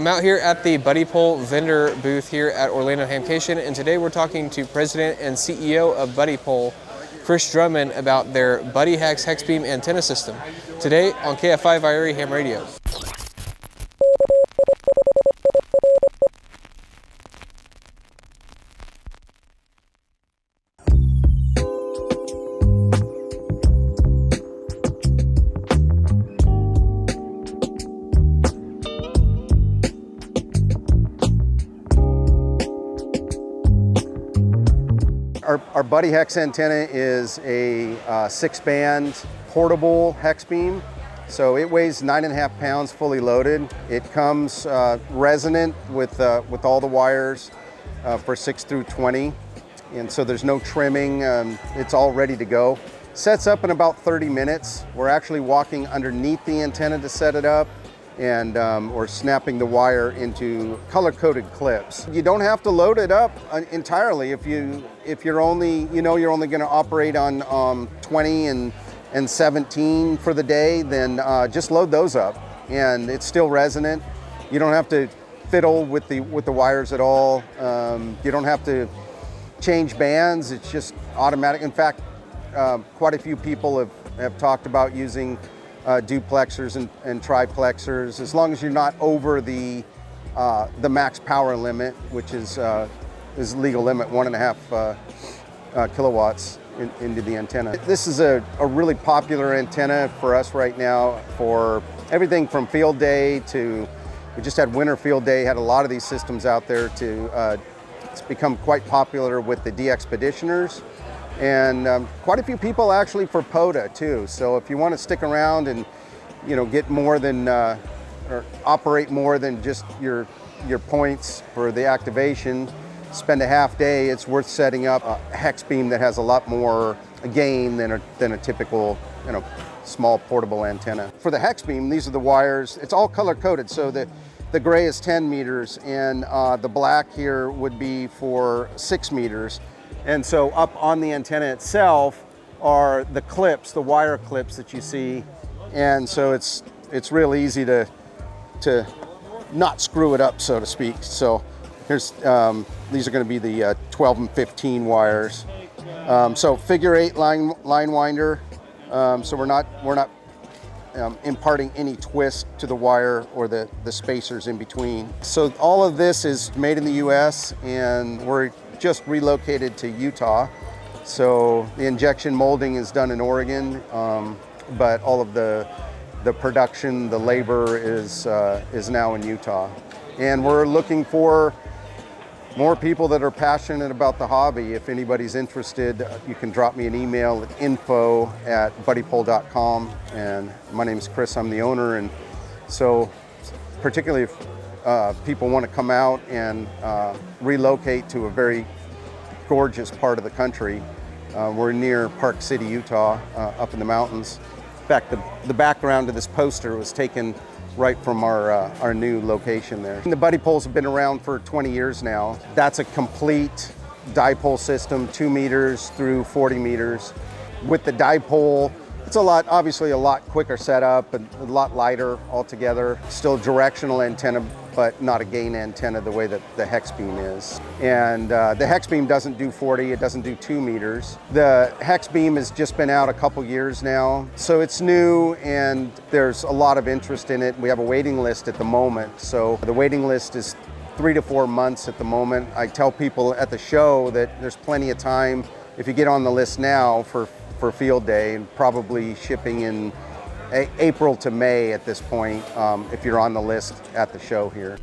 I'm out here at the BuddiPole vendor booth here at Orlando Hamcation, and today we're talking to President and CEO of BuddiPole, Chris Drummond, about their BuddiHex Hexbeam antenna system. Today on KI5IRE Ham Radio. Our BuddiHex antenna is a 6-band portable hex beam. So it weighs 9.5 pounds fully loaded. It comes resonant with all the wires for 6 through 20. And so there's no trimming, it's all ready to go. Sets up in about 30 minutes. We're actually walking underneath the antenna to set it up, and or snapping the wire into color-coded clips. You don't have to load it up entirely if you're only, you know, you're only going to operate on 20 and 17 for the day. Then just load those up, and it's still resonant. You don't have to fiddle with the wires at all. You don't have to change bands. It's just automatic. In fact, quite a few people have talked about using duplexers and triplexers, as long as you're not over the max power limit, which is legal limit, 1.5 kilowatts into the antenna. This is a really popular antenna for us right now for everything from field day to, we just had winter field day, had a lot of these systems out there to, it's become quite popular with the DXpeditioners. And quite a few people actually for POTA too. So if you want to stick around and, you know, get more than or operate more than just your points for the activation, spend a half day. It's worth setting up a hex beam that has a lot more gain than a typical, you know, small portable antenna. For the hex beam, these are the wires. It's all color coded, so that the gray is 10 meters and the black here would be for 6 meters. And so up on the antenna itself are the clips, the wire clips that you see. And so it's real easy to not screw it up, so to speak. So here's, these are going to be the 12 and 15 wires. So figure 8 line winder. So we're not imparting any twist to the wire or the spacers in between. So all of this is made in the US, and we're just relocated to Utah. So the injection molding is done in Oregon, but all of the production, the labor is now in Utah. And we're looking for more people that are passionate about the hobby. If anybody's interested, you can drop me an email at info@buddipole.com. And my name is Chris, I'm the owner. And so particularly if people want to come out and relocate to a very gorgeous part of the country. We're near Park City, Utah, up in the mountains. In fact, the background of this poster was taken right from our new location there. And the BuddiPoles have been around for 20 years now. That's a complete dipole system, 2 meters through 40 meters. With the dipole, it's a lot, obviously a lot quicker setup and a lot lighter altogether. Still directional antenna, but not a gain antenna the way that the hex beam is. And the hex beam doesn't do 40, it doesn't do 2 meters. The hex beam has just been out a couple years now, so it's new and there's a lot of interest in it. We have a waiting list at the moment, so the waiting list is 3 to 4 months at the moment. I tell people at the show that there's plenty of time if you get on the list now for field day, and probably shipping in April to May at this point, if you're on the list at the show here.